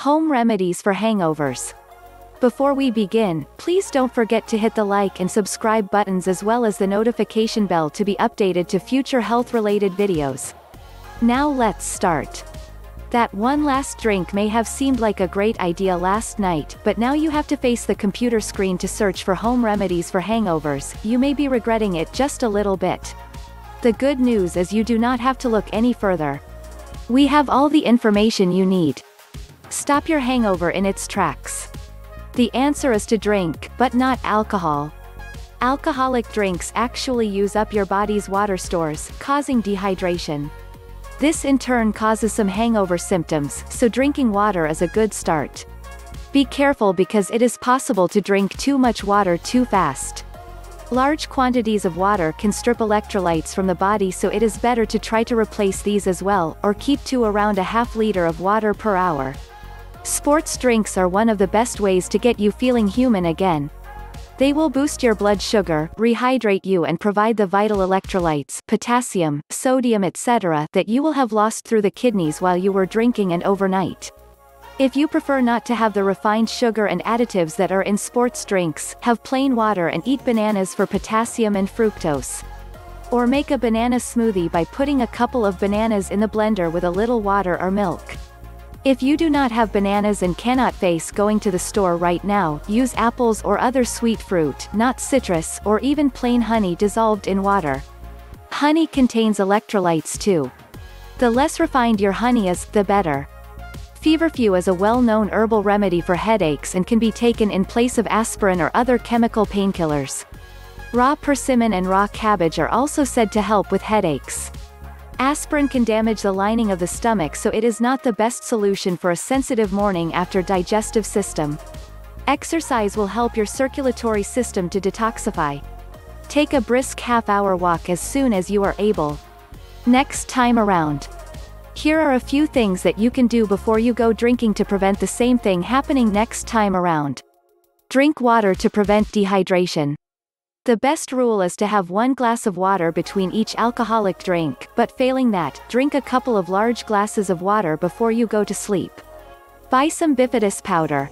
Home remedies for hangovers. Before we begin, please don't forget to hit the like and subscribe buttons as well as the notification bell to be updated to future health-related videos. Now let's start. That one last drink may have seemed like a great idea last night, but now you have to face the computer screen to search for home remedies for hangovers. You may be regretting it just a little bit. The good news is you do not have to look any further. We have all the information you need. Stop your hangover in its tracks. The answer is to drink, but not alcohol. Alcoholic drinks actually use up your body's water stores, causing dehydration. This in turn causes some hangover symptoms, so drinking water is a good start. Be careful because it is possible to drink too much water too fast. Large quantities of water can strip electrolytes from the body, so it is better to try to replace these as well, or keep to around a half liter of water per hour. Sports drinks are one of the best ways to get you feeling human again. They will boost your blood sugar, rehydrate you and provide the vital electrolytes, potassium, sodium etc. that you will have lost through the kidneys while you were drinking and overnight. If you prefer not to have the refined sugar and additives that are in sports drinks, have plain water and eat bananas for potassium and fructose. Or make a banana smoothie by putting a couple of bananas in the blender with a little water or milk. If you do not have bananas and cannot face going to the store right now, use apples or other sweet fruit, not citrus, or even plain honey dissolved in water. Honey contains electrolytes too. The less refined your honey is, the better. Feverfew is a well-known herbal remedy for headaches and can be taken in place of aspirin or other chemical painkillers. Raw persimmon and raw cabbage are also said to help with headaches. Aspirin can damage the lining of the stomach, so it is not the best solution for a sensitive morning after digestive system. Exercise will help your circulatory system to detoxify. Take a brisk half-hour walk as soon as you are able. Next time around. Here are a few things that you can do before you go drinking to prevent the same thing happening next time around. Drink water to prevent dehydration. The best rule is to have 1 glass of water between each alcoholic drink, but failing that, drink a couple of large glasses of water before you go to sleep. Buy some bifidus powder.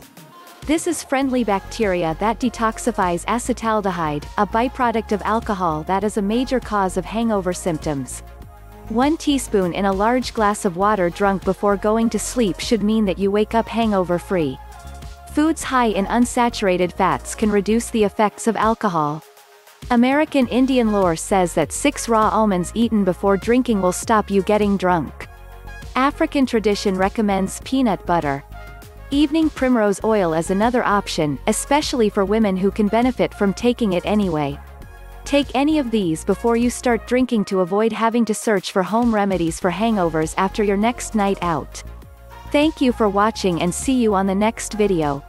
This is friendly bacteria that detoxifies acetaldehyde, a byproduct of alcohol that is a major cause of hangover symptoms. 1 teaspoon in a large glass of water drunk before going to sleep should mean that you wake up hangover-free. Foods high in unsaturated fats can reduce the effects of alcohol. American Indian lore says that 6 raw almonds eaten before drinking will stop you getting drunk. African tradition recommends peanut butter. Evening primrose oil is another option, especially for women who can benefit from taking it anyway. Take any of these before you start drinking to avoid having to search for home remedies for hangovers after your next night out. Thank you for watching and see you on the next video.